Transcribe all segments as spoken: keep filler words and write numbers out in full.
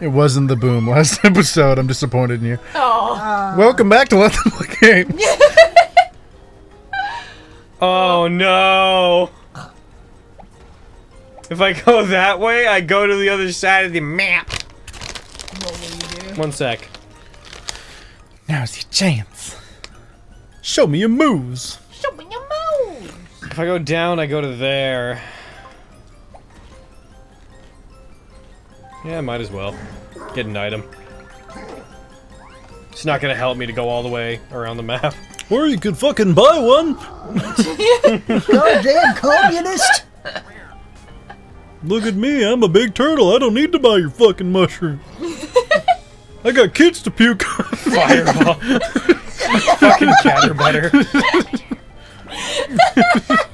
It wasn't the boom last episode. I'm disappointed in you. Oh. Uh. Welcome back to Let Them Play Games. Oh no. If I go that way, I go to the other side of the map. What will you do? One sec. Now's your chance. Show me your moves. Show me your moves. If I go down, I go to there. Yeah, might as well. Get an item. It's not gonna help me to go all the way around the map. Or you could fucking buy one! Goddamn communist! Look at me, I'm a big turtle, I don't need to buy your fucking mushroom. I got kids to puke on. Fireball. Fucking Catterbutter.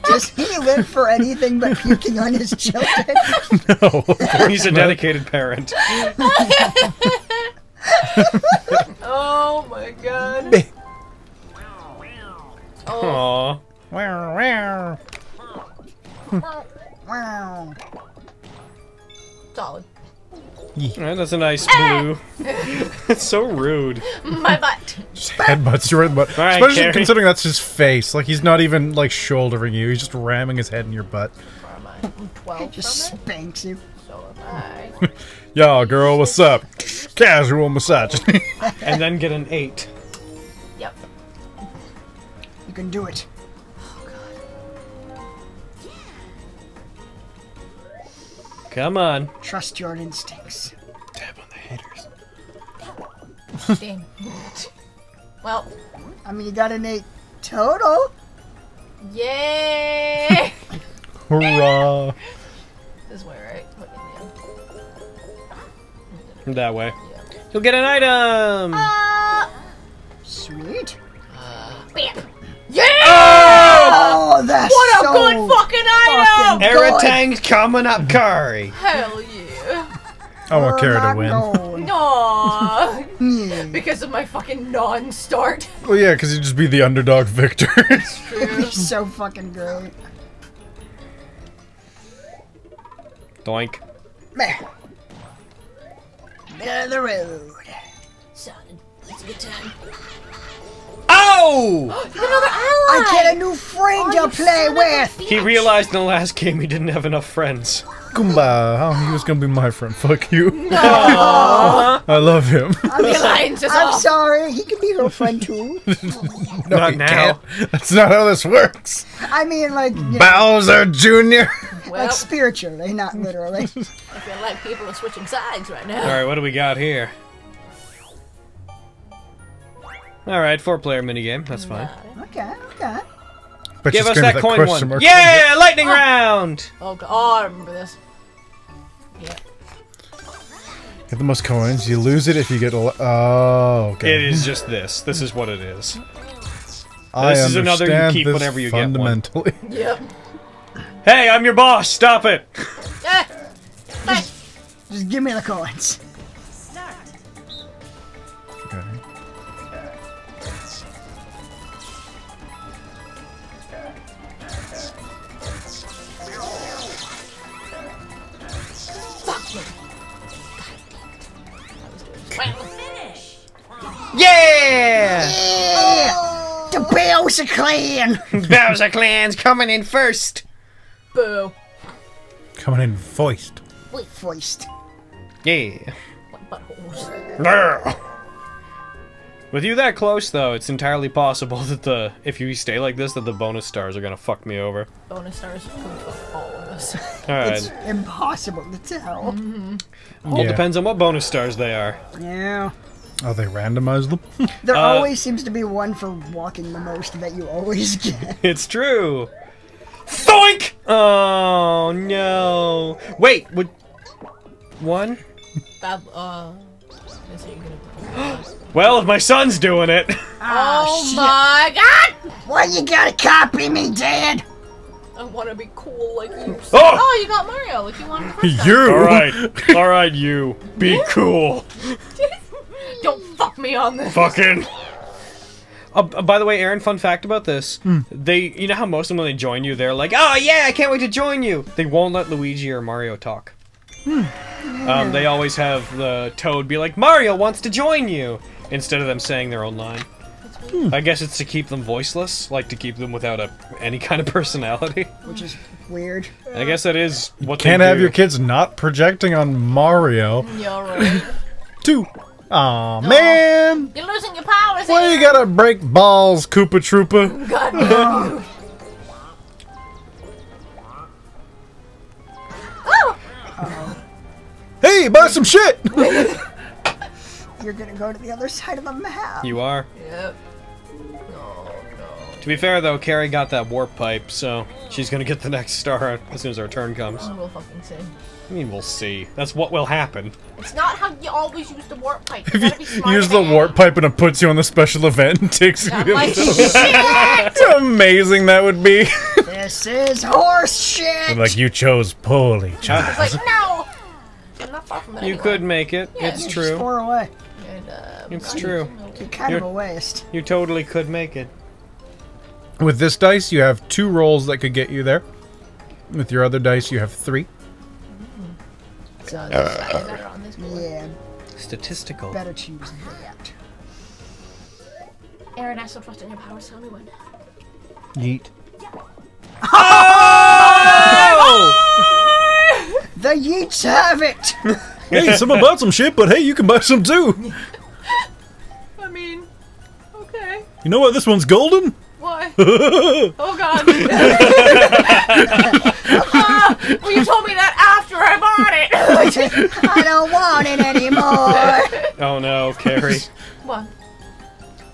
Does he live for anything but puking on his children? No. He's a dedicated parent. Oh my god. Oh. Aww. Solid. Yeah, that's a nice blue. It's so rude. My butt. Headbutts your butt. All right, especially Carrie. Considering that's his face. Like he's not even like shouldering you. He's just ramming his head in your butt. Where am I? twelve. It just spanks you. So am I. Y'all, girl, what's up? Casual massage. And then get an eight. Yep. You can do it. Oh god. Yeah. Come on. Trust your instincts. Dab on the haters. Dang. Well, I mean, you got an eight total. Yay! Hurrah! This way, right? That way. Yeah. You'll get an item. Uh, Sweet. Uh, bam. Yeah! Oh, oh that's what a so good fucking item! Aratang's coming up, Curry. Hell yeah! I want Kara to win. No, because of my fucking non-start. Well, yeah, because you'd just be the underdog victor. It's true. You're so fucking great. Doink. Middle of the road. Sounded like a good time. Oh! Another ally! I get a new friend oh, to play with! He realized in the last game he didn't have enough friends. Goomba, oh, he was gonna be my friend. Fuck you. No. I love him. I'm, just, I'm, I'm sorry, he can be your friend too. No, not now. Can't. That's not how this works. I mean, like. Bowser know, Junior Well, like spiritually, not literally. I feel like people are switching sides right now. Alright, what do we got here? All right, four-player minigame. That's fine. Okay, okay. But give us that coin one. Yeah, lightning oh. round. Oh, oh, I remember this. Yeah. Get the most coins. You lose it if you get. A oh, okay. It is just this. This is what it is. I this is another you keep whenever you fundamentally. get one. Yep. Hey, I'm your boss. Stop it. Yeah. Just, just give me the coins. Yeah! Yeah! Oh. The Bowser Clan! Bowser Clan's coming in first! Boo. Coming in voiced. Wait, voiced. Yeah. With you that close, though, it's entirely possible that the if you stay like this, that the bonus stars are gonna fuck me over. Bonus stars are gonna fuck all of us. All right. It's impossible to tell. Mm-hmm. Well, yeah. It depends on what bonus stars they are. Yeah. Oh, they randomize them? There uh, always seems to be one for walking the most that you always get. It's true. Thoink! Oh, no. Wait, would... One? That, uh... Well, if my son's doing it... Oh, shit. My god! Why you gotta copy me, Dad? I wanna be cool like you. So oh! Oh, you got Mario. Like you wanted first time. You! Alright. Alright, you. Be cool. Don't fuck me on this. Fucking. Uh, by the way, Aaron, fun fact about this. Mm. They, you know how most of them, when they join you, they're like, oh yeah, I can't wait to join you. They won't let Luigi or Mario talk. Hmm. Um, they always have the Toad be like, Mario wants to join you! Instead of them saying their own line. Hmm. I guess it's to keep them voiceless, like to keep them without a, any kind of personality. Which is weird. I guess that is what they do. Can't have your kids not projecting on Mario. Yeah, right. Two. Aw, man! You're losing your powers. Why well, you gotta break balls, Koopa Troopa? God no. Uh-oh. Hey, buy some shit! You're gonna go to the other side of the map. You are. Yep. No, no. To be fair, though, Carrie got that warp pipe, so she's gonna get the next star as soon as our turn comes. We'll fucking see. I mean, we'll see. That's what will happen. It's not how you always use the warp pipe. You if you use the warp pipe and it puts you on the special event and takes you to like shit! Amazing that would be. This is horse shit! I'm like, you chose poorly, child. It's like, no! I'm not far from it You anyway. Could make it. Yeah, it's true. You're just far away. And, uh, it's true. You're kind you're, of a waste. You totally could make it. With this dice, you have two rolls that could get you there. With your other dice, you have three. So uh, on this yeah. Statistical. Better choose that. Aaron, I still trust in your powers. Tell me when. Yeet. Yeah. Oh! Oh! The yeets have it. Hey, someone bought some shit, but hey, you can buy some too. I mean, okay. You know what? This one's golden. What? Oh God. uh, well, you told me that after I bought it. I don't want it anymore. Oh no, Carrie. What?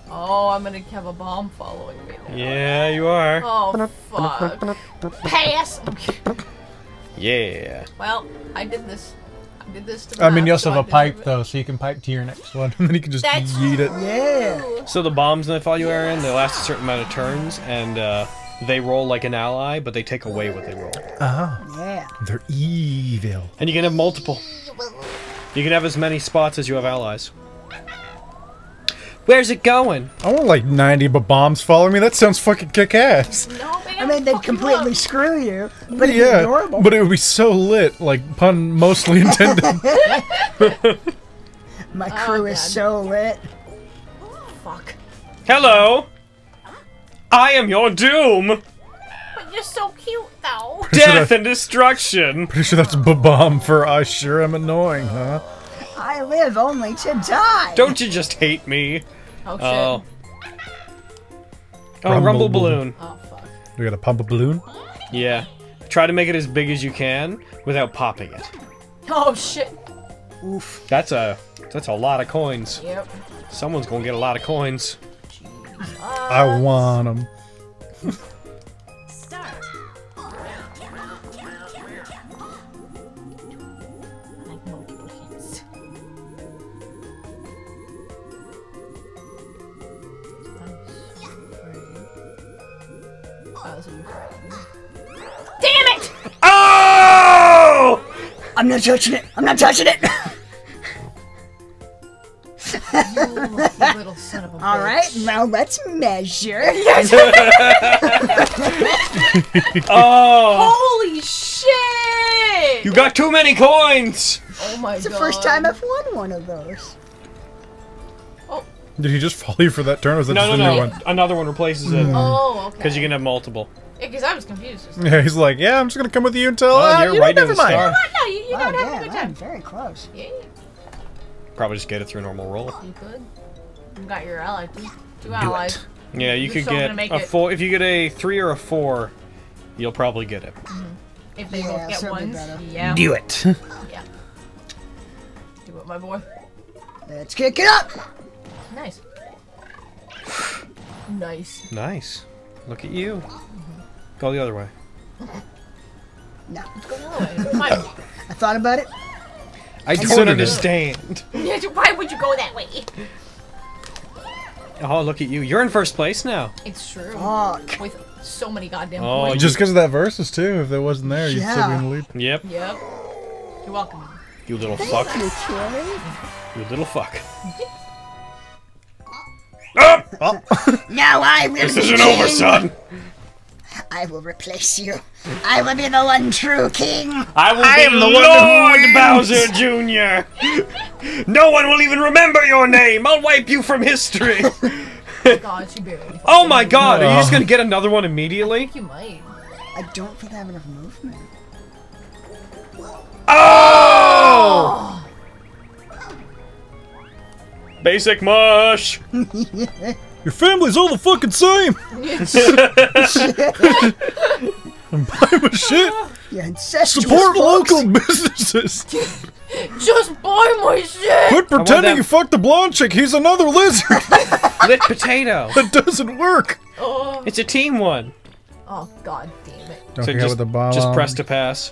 Oh, I'm gonna have a bomb following me now. Yeah, you are. Oh, fuck. Pass. Yeah. Well, I did this. I did this to I mean, you also have a pipe, though, so you can pipe to your next one. And then you can just yeet it. Yeah. So the bombs that follow you, Aaron, they last a certain amount of turns, and uh, they roll like an ally, but they take away what they roll. Uh-huh. Yeah. They're evil. And you can have multiple. You can have as many spots as you have allies. Where's it going? I want like ninety bombs following me. That sounds fucking kick-ass. No, I mean, they'd completely up. Screw you, but it'd yeah, be adorable. But it would be so lit, like, pun mostly intended. My crew oh, is so lit. Oh, fuck. Hello! I am your doom! But you're so cute, though. Pretty Death sure and destruction! Pretty sure that's b-bomb for I sure am annoying, huh? I live only to die! Don't you just hate me? Oh, shit. Uh, oh, rumble, rumble balloon. balloon. Oh, fuck. We gotta pump a balloon? Yeah. Try to make it as big as you can without popping it. Oh, shit. Oof. That's a, that's a lot of coins. Yep. Someone's gonna get a lot of coins. Jesus. I want them. Start. I'm not touching it! I'm not touching it! You little son of a bitch. Alright, now let's measure. Oh! Holy shit! You got too many coins! Oh my god. It's the first time I've won one of those. Oh. Did he just follow you for that turn or was that no, just no, a no. new one? Another one replaces it. Mm. Oh, okay. Because you can have multiple. Yeah, because I was confused. Yeah, he's like, yeah, I'm just gonna come with you until. Oh, uh, you're you right never mind. No, no, you, you wow, don't have yeah, a good time. I'm very close. Yeah. Probably just get it through a normal roll. You could. You got your ally. Two, two allies. It. Yeah, you you're could get a four. If you get a three or a four, you'll probably get it. Mm-hmm. If they yeah, both get ones, yeah. Do it. Yeah. Do it, my boy. Let's kick it up. Nice. Nice. Nice. Look at you. Go the other way. No. Let's go the other way. Why? I thought about it. I don't understand. Why would you go that way? Oh, look at you. You're in first place now. It's true. Fuck. With so many goddamn oh, points. Just because of that versus, too. If it wasn't there, you'd yeah. still be in the lead. Yep. Yep. You're welcome. You little Thanks fuck. You, you little fuck. Oh! Oh. No, I really This isn't over, son. I will replace you. I will be the one true king. I will I be am the Lord Bowser Junior No one will even remember your name. I'll wipe you from history. Oh, God, you barely oh my God! Are you just gonna get another one immediately? I think you might. I don't think I have enough movement. Oh! Oh! Basic mush. Your family's all the fucking same! Buy my shit! Yeah, support local businesses! Just buy my shit! Quit pretending you fucked the blonde chick, he's another lizard! Lit potato! That doesn't work! Oh. It's a team one! Oh, god damn it. Don't so forget just, with the bomb. Just press to pass.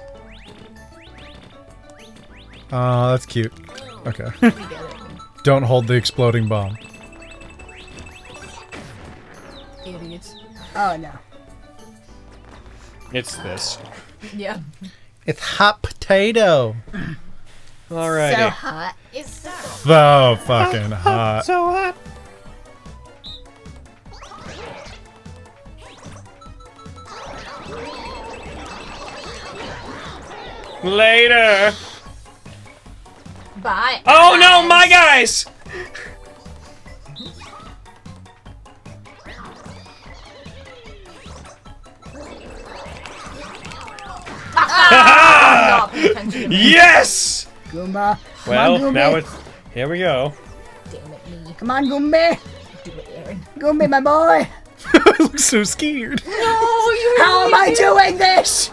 Oh, uh, that's cute. Okay. Don't hold the exploding bomb. Idiots. Oh no. It's this. Yeah. It's hot potato. Alrighty. So hot. It's so hot. So fucking hot. So hot. Later. Bye. Oh no, my guys! Ah! Yes! Goomba. Come well, on, Goomba. Now it's... Here we go. Damn it, me. Come on, Goomba! Do it, Aaron. Goomba, my boy! I look so scared. No, you How really am I did. doing this?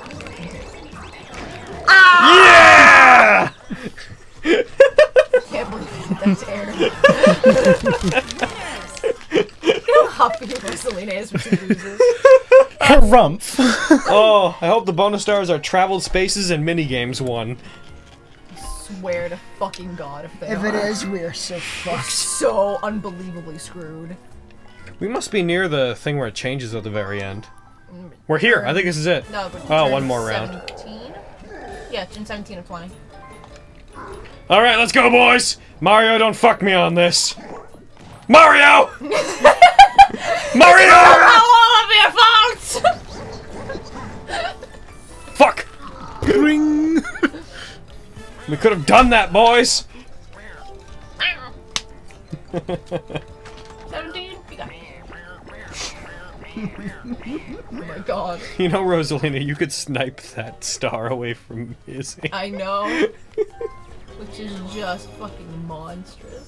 Ah! Yeah! I can't believe it. That's Aaron. You know how beautiful Selena is when she loses. Harumph. Oh, I hope the bonus stars are traveled spaces and minigames one. I swear to fucking god if they If are. it is, we are so fucked. So unbelievably screwed. We must be near the thing where it changes at the very end. We're here. I think this is it. No, but oh, one more seventeen? round. Yeah, it's in seventeen of twenty. Alright, let's go, boys! Mario, don't fuck me on this. Mario! Mario! Fuck! Ring. We could have done that, boys. Seventeen. You got it. Oh my god! You know, Rosalina, you could snipe that star away from Izzy. I know. Which is just fucking monstrous.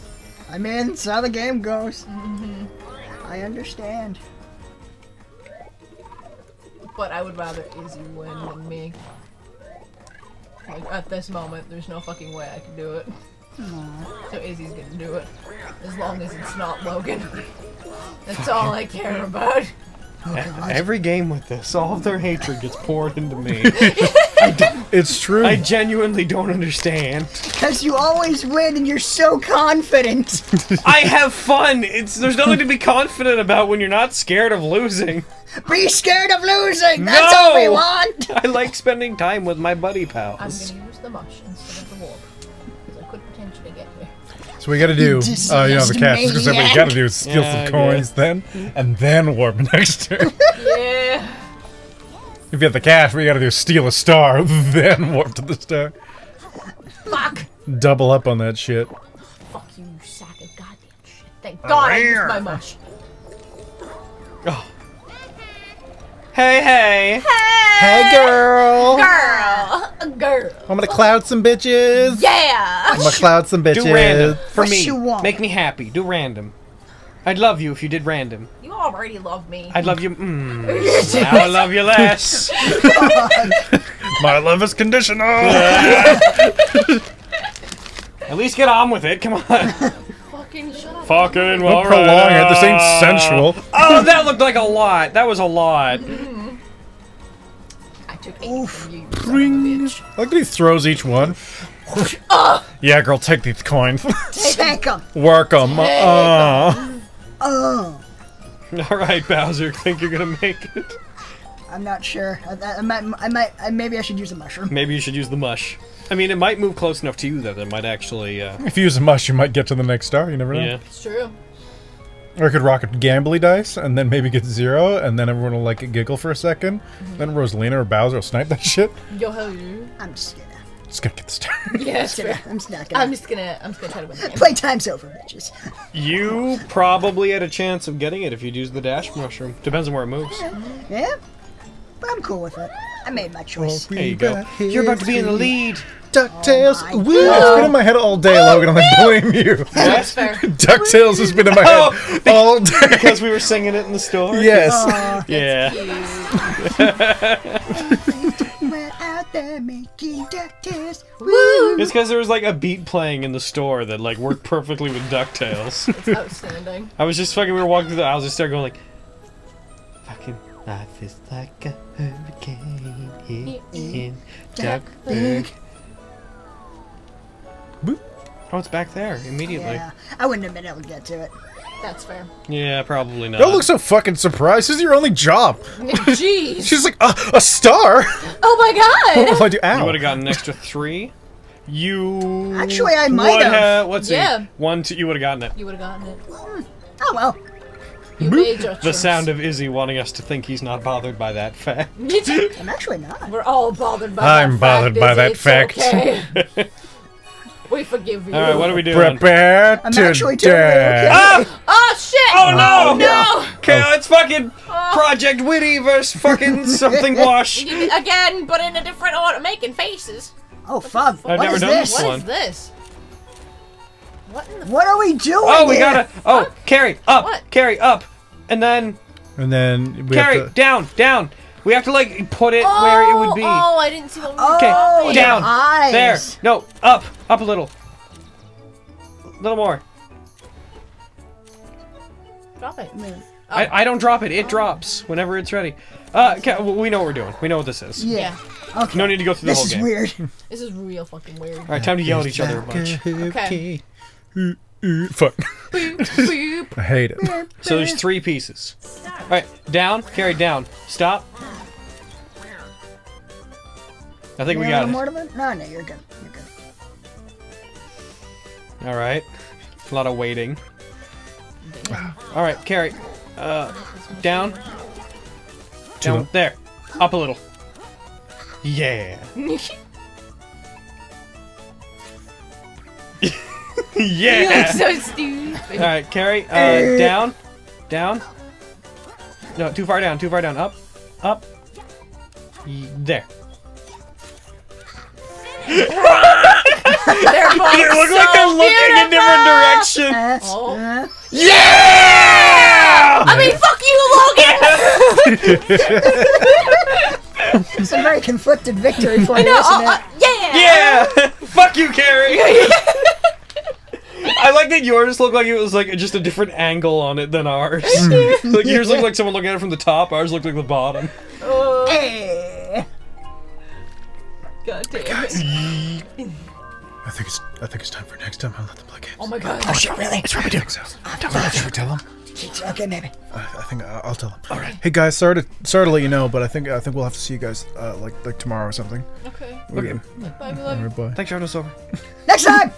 I mean, it's how the game goes. Mm-hmm. I understand. But I would rather Izzy win than me. Like, at this moment, there's no fucking way I can do it. Aww. So Izzy's gonna do it. As long as it's not Logan. That's fucking all I care about. Oh, every game with this, all of their hatred gets poured into me. It's true. I genuinely don't understand. Because you always win and you're so confident. I have fun. It's There's nothing to be confident about when you're not scared of losing. Be scared of losing! That's no! all we want! I like spending time with my buddy pals. I'm gonna use the mush instead of the warp. Because I could potentially get there. So we gotta do, oh, uh, you know, the cat. Because what we gotta do is steal yeah, some coins then, and then warp next turn. Yeah. If you have the cash, what you gotta do is steal a star, then warp to the star. Fuck! Double up on that shit. Fuck you, you sack of goddamn shit. Thank God I used my mush. Oh. Hey, hey! Hey! Hey, girl! Girl! Girl! I'm gonna cloud some bitches! Yeah! I'm gonna cloud some bitches! Do random. For me. Make me happy. Do random. I'd love you if you did random. You already love me. I'd love you. Mm, now I love you less. My love is conditional! At least get on with it, come on! Fucking well, don't prolong it. This ain't sensual. Oh, that looked like a lot. That was a lot. Mm-hmm. I took eight Oof, from you, pring. Son of a bitch. I like that he throws each one. Uh, yeah, girl, take these coins. Take them. Work them. Uh. Uh. All right, Bowser. Think you're gonna make it? I'm not sure. I, I, I might. I might. I, maybe I should use a mushroom. Maybe you should use the mush. I mean, it might move close enough to you, though, that it might actually, uh... If you use a mush, you might get to the next star, you never know. Yeah, it's true. Or I could rock a gambly dice and then maybe get zero, and then everyone will like giggle for a second. Mm-hmm. Then Rosalina or Bowser will snipe that shit. Yo ho you. I'm just gonna. Just gonna get the star. Yeah, I'm just gonna. I'm just not gonna. I'm just gonna. I'm just gonna try to win the game. Playtime's over, bitches. You probably had a chance of getting it if you'd use the dash mushroom. Depends on where it moves. Yeah, yeah. But I'm cool with it. I made my choice. There you go. You're about to be in the lead. DuckTales. Oh Woo! It's been in my head all day, Logan. I'm like, blame you. That's fair. DuckTales has been in my head oh, all day. Because we were singing it in the store? Yes. Oh, yeah. We're out there making DuckTales. Woo! It's because there was like a beat playing in the store that like worked perfectly with DuckTales. It's outstanding. I was just fucking, we were walking through the aisles and started going like, fucking. Life is like a hurricane in, in Duckburg. Oh, it's back there immediately. Yeah, I wouldn't have been able to get to it. That's fair. Yeah, probably not. Don't look so fucking surprised. This is your only job. Jeez. She's like, uh, a star? Oh my god. What if I do? Ow. You would have gotten an extra three. You... Actually, I might have. Let's see. Yeah. One, two, you would have gotten it. You would have gotten it. Oh, well. The sound of Izzy wanting us to think he's not bothered by that fact. I'm actually not. We're all bothered by I'm that bothered fact. I'm bothered by that fact. Okay. We forgive you. All right, what are we doing? Prepare I'm to actually doing okay. Oh! Oh, shit! Oh, no! Oh, no! Okay, oh. It's fucking oh. Project Witty versus fucking something wash. Again, but in a different order. Making faces. Oh, fuck. I've what never is done this? this one. What is this? What, in the what are we doing? Oh, we here? gotta. Oh, fuck. Carry up, what? carry up, and then. And then. We carry have to... down, down. We have to like put it oh, where it would be. Oh, I didn't see the. Okay, oh, down eyes. there. No, up, up a little. A little more. Drop it. No. Oh. I I don't drop it. It oh. drops whenever it's ready. Uh, okay, we know what we're doing. We know what this is. Yeah. Okay. No need to go through this the whole game. This is weird. This is real fucking weird. All right, time to yell at each other a bunch. Okay. Ooh, ooh, fuck. Boop, boop. I hate it. So there's three pieces. Alright, down, carry down. Stop. I think you we got it. Mortimer? No, no, you're good. You're good. Alright. A lot of waiting. Alright, carry. Uh, down. Down. There. Up a little. Yeah. Yeah! You look so stupid. Alright, Carrie, uh, down, down. No, too far down, too far down. Up, up. There. They're both they look so like they're looking in different directions. Oh. Yeah! I mean, fuck you, Logan! It's a very conflicted victory for you, know, isn't uh, it? Yeah! Yeah! Fuck you, Carrie! I like that yours looked like it was like just a different angle on it than ours. Like yours looked like someone looking at it from the top, ours looked like the bottom. Oh. Hey. God damn it. I think it's I think it's time for next time. I'll let them play games. Oh my god. Oh shit, really? It's what we do. So. Right, should we tell them? Okay, maybe. Uh, I think uh, I'll tell them. All right. Hey guys, sorry to sorry to let you know, but I think I think we'll have to see you guys uh, like like tomorrow or something. Okay. Okay. Bye, we love you. Thanks for having us over. Next time.